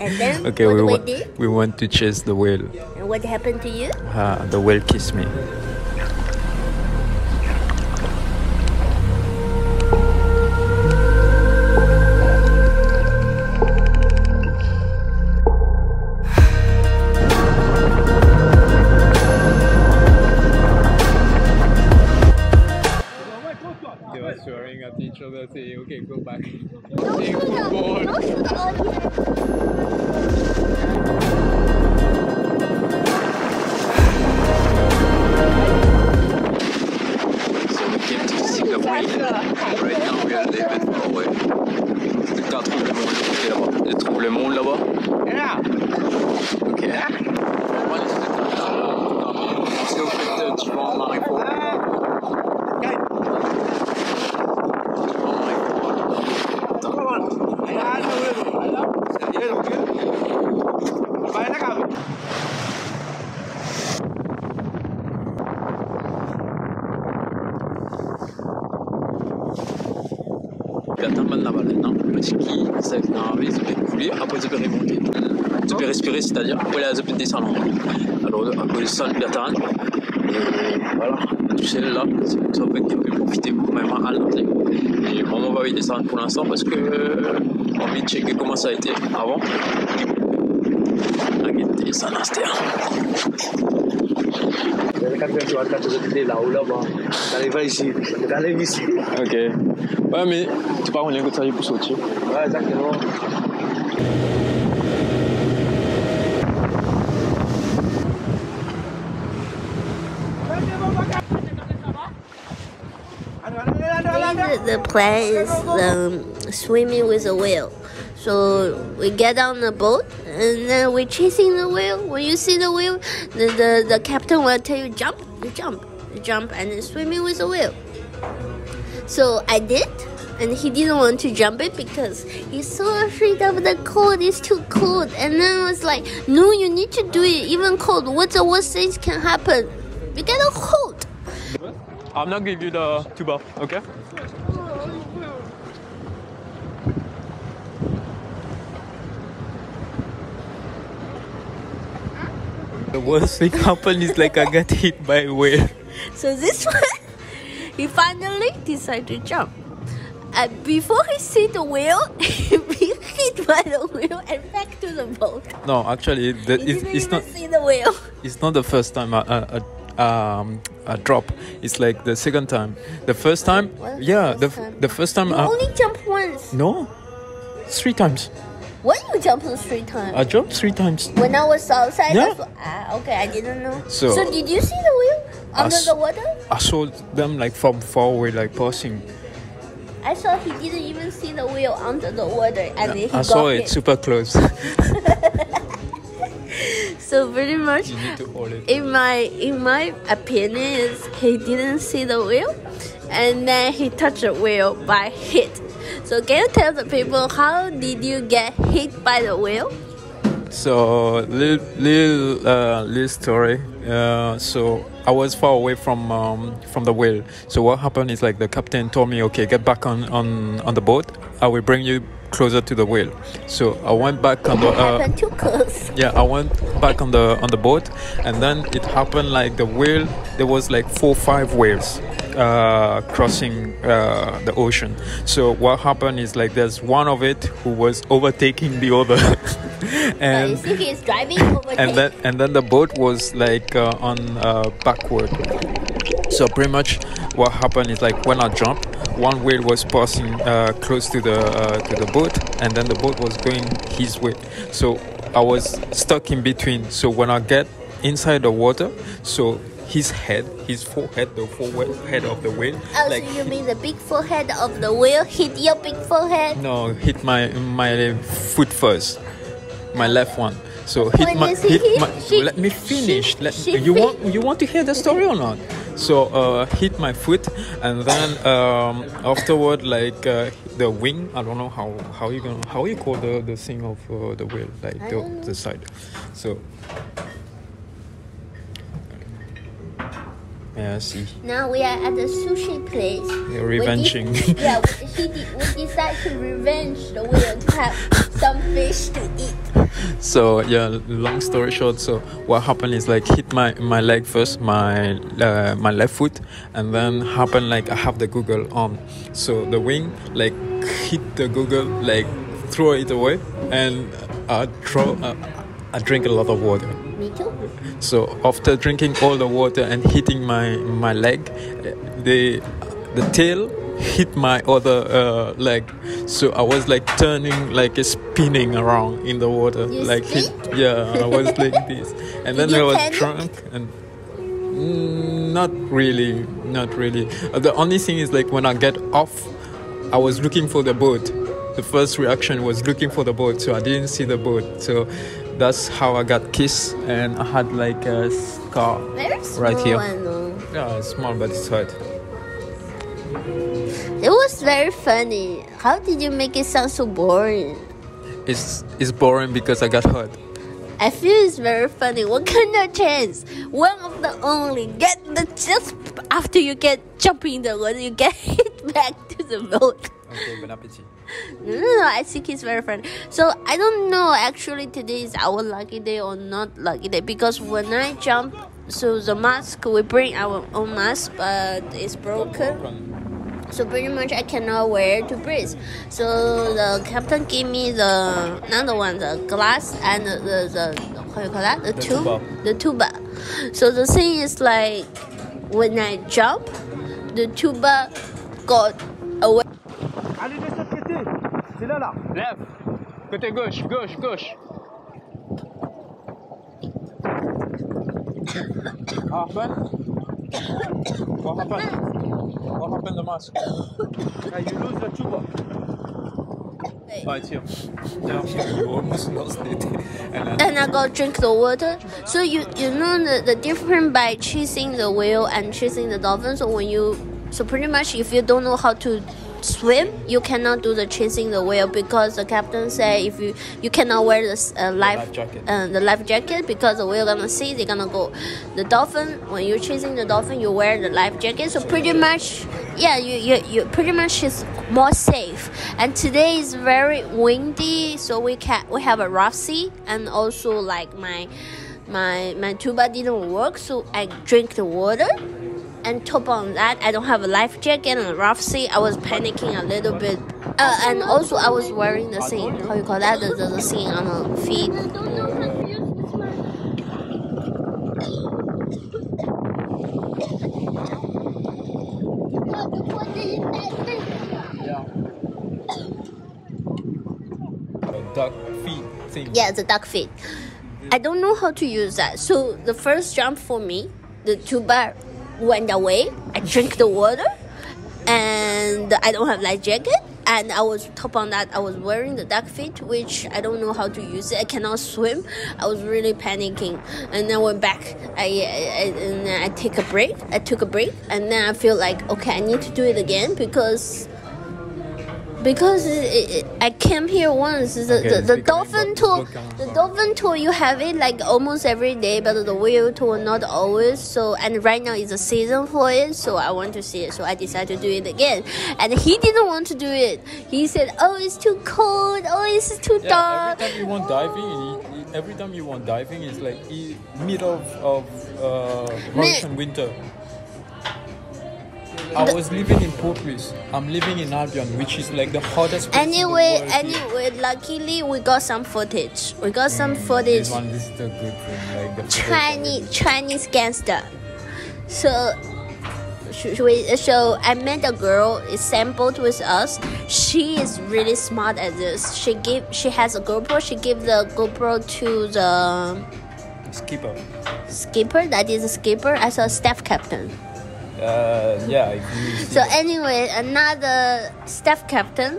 And then okay, we want to chase the whale. And what happened to you? The whale kissed me. Swearing at each other, saying, okay, go back. So we came to Zimbabwe. Right now we are a little bit far away. There are troubles là-bas. Yeah. Okay. Respirer, c'est-à-dire voilà, je peux descendre. Alors un peu de sang d'attendre. Et voilà, tout celle là, c'est pour ça qu'on peut profiter pour même à l'entrée. Et on va y descendre pour l'instant parce que on va checker comment ça a été avant. Et ça n'a été. Ok. Ouais, mais tu parles en anglais ça y est pour sortir. Ouais, exactement. The plan is swimming with a whale. So we get on the boat and then we're chasing the whale. When you see the whale, the captain will tell you jump, you jump, you jump, and then swimming with a whale. So I did, and he didn't want to jump it because he's so afraid of the cold, it's too cold. And then I was like, no, you need to do it, even cold. What's the worst things can happen? We get a cold. I'm not giving you the tuba, okay? The worst thing happened is like I got hit by a whale. So this one, he finally decided to jump. And before he see the whale, he being hit by the whale and back to the boat. No, actually, he didn't even see the whale. It's not the first time I drop. It's like the second time. The first time, the first time. You only jumped once. No, 3 times. When you jump 3 times? I jumped 3 times. When I was outside? Yeah. Okay, I didn't know. So did you see the whale under the water? I saw them like from far away, like passing. I saw he didn't even see the whale under the water. And then I saw it super close. So pretty much, in my opinion, is he didn't see the whale, and then he touched the whale by hit. So can you tell the people how did you get hit by the whale? So little story. So I was far away from the whale. So what happened is like the captain told me, okay, get back on the boat. I will bring you closer to the whale. So I went back on the. Too close. Yeah, I went back on the boat, and then it happened like the whale. There was like 4 or 5 whales crossing the ocean. So what happened is like there's one of it who was overtaking the other. And you see he's driving over. And then the boat was like on backward. So pretty much what happened is like when I jumped, one whale was passing close to the boat, and then the boat was going his way. So I was stuck in between. So when I get inside the water, so his head, his forehead, the forehead of the whale. Oh, like, so you mean the big forehead of the whale hit your big forehead? No, hit my foot first, my left one. So let me finish. You want to hear the story or not? So hit my foot, and then afterward, like the wing. I don't know how you call the thing of the whale, like the side. So. Yeah, I see. Now we are at the sushi place. Yeah, revenging. We decided to revenge the whale to have some fish to eat. So yeah, long story short, so what happened is like hit my leg first, my left foot, and then happened like I have the Google on, so the wing like hit the Google, like throw it away, and I drink a lot of water. Me too. So after drinking all the water and hitting my leg, the tail hit my other leg, so I was like turning, like spinning around in the water. You like hit, yeah, I was like this, and then I was drunk and not really. The only thing is like when I get off, I was looking for the boat. The first reaction was looking for the boat, so I didn't see the boat. So that's how I got kissed, and I had like a scar right here. Yeah, it's small, but it's hurt. It was very funny. How did you make it sound so boring? It's boring because I got hurt. I feel it's very funny. What kind of chance? One of the only. Get the just after you get jumping in the water, you get hit back to the boat. Okay, bon appetit. No, I think it's very funny. So I don't know. Actually, today is our lucky day or not lucky day, because when I jump, so the mask, we bring our own mask, but it's broken. So pretty much I cannot wear to breathe. So the captain gave me the another one, the glass and the how you call that? The tuba. So the thing is like when I jump, the tuba got away. Allez de ce côté, c'est là. Lève, côté gauche. What happened to the mask? Hey, you lose the tuba. Oh, it's here. Yeah, you almost lost it. And I got drink the water. So you know the difference by chasing the whale and chasing the dolphins. So when you, so pretty much if you don't know how to swim, you cannot do the chasing the whale, because the captain said if you cannot wear this life jacket because the whale gonna see, they're gonna go. The dolphin, when you're chasing the dolphin, you wear the life jacket, so pretty much, yeah, you pretty much is more safe. And today is very windy, so we have a rough sea, and also like my tuba didn't work, so I drink the water. And top on that, I don't have a life jacket and a rough sea. I was panicking a little bit. And also, I was wearing the thing. How you call that? The thing on the feet. The duck feet thing. Yeah, the duck feet. I don't know how to use that. So the first jump for me, the tuba went away. I drank the water, and I don't have life jacket, and I was top on that. I was wearing the duck feet, which I don't know how to use it. I cannot swim. I was really panicking, and then went back. I take a break. I took a break, and then I feel like okay, I need to do it again because I came here once. The dolphin tour, you have it like almost every day, but the whale tour not always. So, and right now is the season for it, so I want to see it. So I decided to do it again, and he didn't want to do it. He said, "Oh, it's too cold. Oh, it's too dark." Every time you want diving, it's like middle of March and winter. I was living in Port Louis. I'm living in Albion, which is like the hottest place. Anyway, luckily we got some footage. This one is the good thing, like the Chinese gangster. So, so I met a girl. It sampled with us. She is really smart at this. She has a GoPro. She gave the GoPro to the skipper. That is a skipper. As a staff captain. So anyway, another staff captain,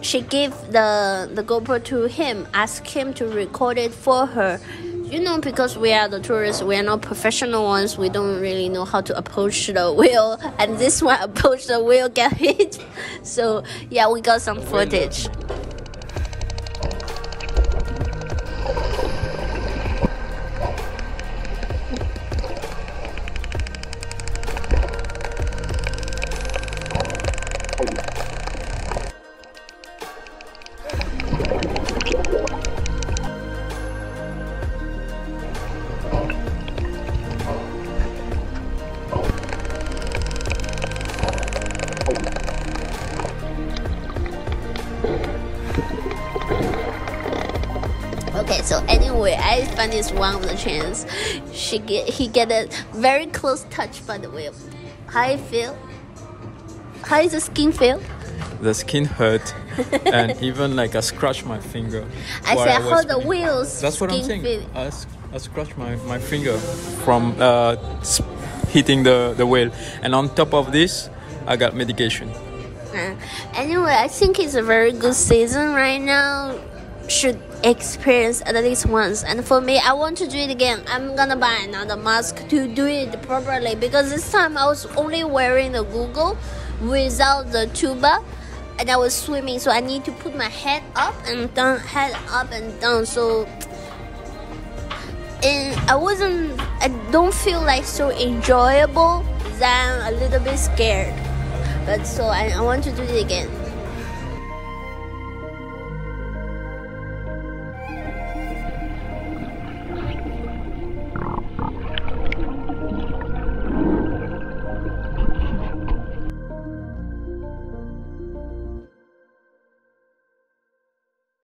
she gave the GoPro to him, asked him to record it for her. You know, because we are the tourists, we are not professional ones. We don't really know how to approach the whale, and this one approached the whale, got hit. So yeah, we got some footage. Okay, so anyway, I found this one of the chance. He get a very close touch, by the way. How it feel? How is the skin feel? The skin hurt, and even like I scratched my finger. I said, how the wheels? That's what I'm saying. I scratched my finger from hitting the wheel, and on top of this, I got medication. Anyway, I think it's a very good season right now. Should experience at least once, and for me, I want to do it again. I'm gonna buy another mask to do it properly, because this time I was only wearing the Google without the tuba, and I was swimming, so I need to put my head up and down, so and I don't feel like so enjoyable, then a little bit scared, but so I want to do it again.